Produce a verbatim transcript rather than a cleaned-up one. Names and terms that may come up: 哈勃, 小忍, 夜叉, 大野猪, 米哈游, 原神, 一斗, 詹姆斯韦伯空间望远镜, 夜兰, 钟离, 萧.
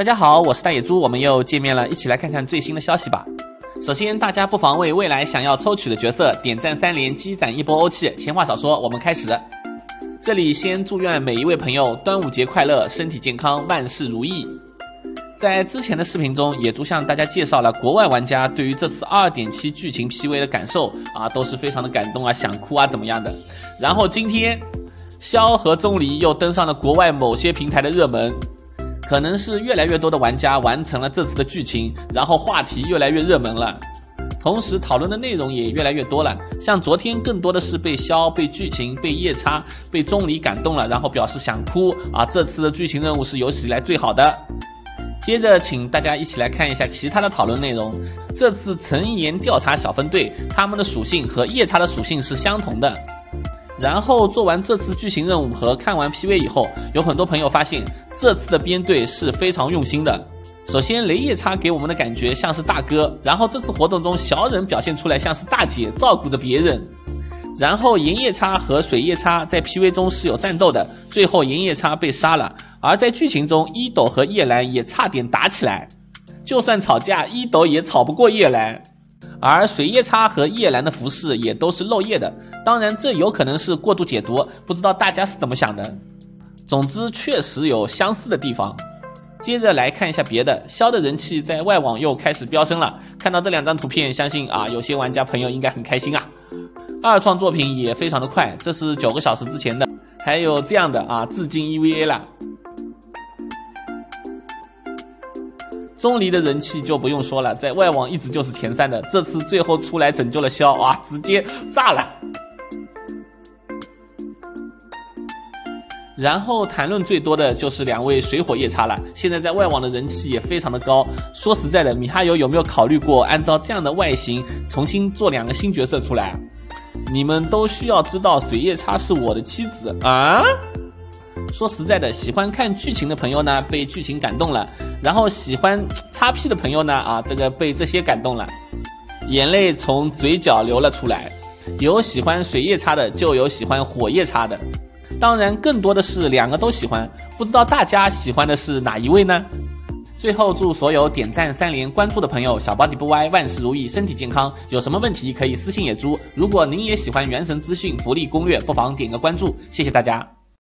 大家好，我是大野猪，我们又见面了，一起来看看最新的消息吧。首先，大家不妨为未来想要抽取的角色点赞三连，积攒一波欧气。闲话少说，我们开始。这里先祝愿每一位朋友端午节快乐，身体健康，万事如意。在之前的视频中，野猪向大家介绍了国外玩家对于这次 二点七 剧情 P V 的感受啊，都是非常的感动啊，想哭啊怎么样的。然后今天，萧和钟离又登上了国外某些平台的热门。可能是越来越多的玩家完成了这次的剧情，然后话题越来越热门了，同时讨论的内容也越来越多了。像昨天更多的是被萧、被剧情、被夜叉、被钟离感动了，然后表示想哭啊！这次的剧情任务是有史以来最好的。接着，请大家一起来看一下其他的讨论内容。这次陈岩调查小分队，他们的属性和夜叉的属性是相同的。然后做完这次剧情任务和看完 P V 以后，有很多朋友发现这次的编队是非常用心的。首先，雷夜叉给我们的感觉像是大哥，然后这次活动中小忍表现出来像是大姐，照顾着别人。然后岩夜叉和水夜叉在 P V 中是有战斗的，最后岩夜叉被杀了。而在剧情中，一斗和夜兰也差点打起来，就算吵架，一斗也吵不过夜兰。而水夜叉和夜兰的服饰也都是漏夜的，当然这有可能是过度解读，不知道大家是怎么想的。总之确实有相似的地方。接着来看一下别的，萧的人气在外网又开始飙升了，看到这两张图片，相信啊有些玩家朋友应该很开心啊。二创作品也非常的快，这是九个小时之前的，还有这样的啊，致敬 E V A 啦。钟离的人气就不用说了，在外网一直就是前三的，这次最后出来拯救了萧啊，直接炸了。然后谈论最多的就是两位水火夜叉了，现在在外网的人气也非常的高。说实在的，米哈游有没有考虑过按照这样的外形重新做两个新角色出来？你们都需要知道，水夜叉是我的妻子啊。说实在的，喜欢看剧情的朋友呢，被剧情感动了；然后喜欢叉 P 的朋友呢，啊，这个被这些感动了，眼泪从嘴角流了出来。有喜欢水夜叉的，就有喜欢火夜叉的，当然更多的是两个都喜欢。不知道大家喜欢的是哪一位呢？最后祝所有点赞三连关注的朋友小包底不歪，万事如意，身体健康。有什么问题可以私信野猪。如果您也喜欢原神资讯福利攻略，不妨点个关注，谢谢大家。